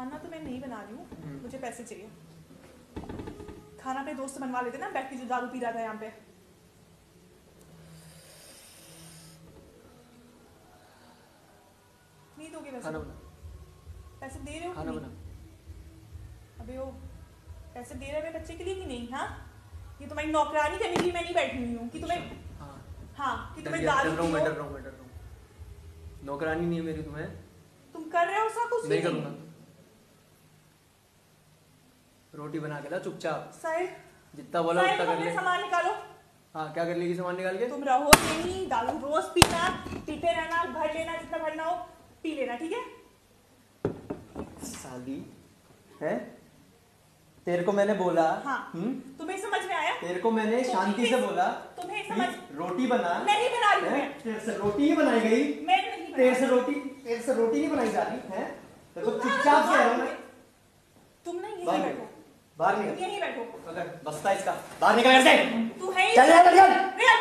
खाना तो मैं नहीं बना रही हूँ, मुझे पैसे चाहिए। खाना अपने दोस्त बनवा लेते ना, बैठ के जो दारू पी रहा था यहाँ पे। नहीं दोगे पैसे? पैसे दे रहे हो अबे वो पैसे दे रहे बच्चे के लिए कि नहीं? हाँ ये तुम्हारी नौकरानी करने के लिए मैं नहीं बैठी हुई हूँ कि तुम्हें हाँ कि तुम्हें दारू पियो। नौकरानी नहीं है मेरी तुम्हें। तुम कर रहे हो सब कुछ? नहीं करूँगा। रोटी बना के ला चुपचाप। सर जितना बोला उतना कर ले। सामान निकालो। हाँ क्या कर लेगी सामान निकाल के? तुम रहो नहीं, दारू रोज पीना, पीते रहना, भर लेना जितना भरना हो पी लेना, ठीक है? साली है तेरे को मैंने बोला। हाँ तुम्हें समझ में आया? तेरे को मैंने शांति से बोला तुम्हें समझ। रोटी बना। नहीं बना रही है तेरे से रोटी ही बनाई गई। मैं नहीं तेरे से रोटी नहीं बनाई जा रही है। देखो चुपचाप से रहो। तुम ना यहीं बैठो, बाहर निकल, यहीं बैठो। बस्ता इसका बाहर निकल। तू है